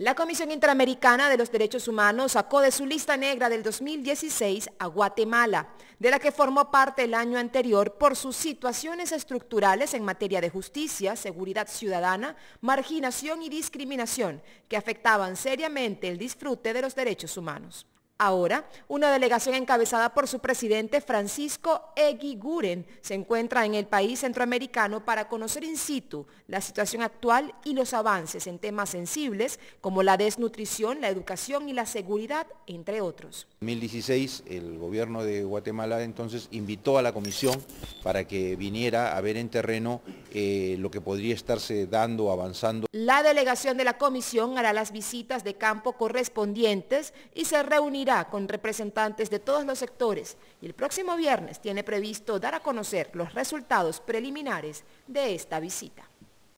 La Comisión Interamericana de los Derechos Humanos sacó de su lista negra del 2016 a Guatemala, de la que formó parte el año anterior por sus situaciones estructurales en materia de justicia, seguridad ciudadana, marginación y discriminación, que afectaban seriamente el disfrute de los derechos humanos. Ahora, una delegación encabezada por su presidente Francisco Eguiguren se encuentra en el país centroamericano para conocer in situ la situación actual y los avances en temas sensibles como la desnutrición, la educación y la seguridad, entre otros. En 2016 el gobierno de Guatemala entonces invitó a la comisión para que viniera a ver en terreno lo que podría estarse dando, avanzando. La delegación de la comisión hará las visitas de campo correspondientes y se reunirá con representantes de todos los sectores, y el próximo viernes tiene previsto dar a conocer los resultados preliminares de esta visita.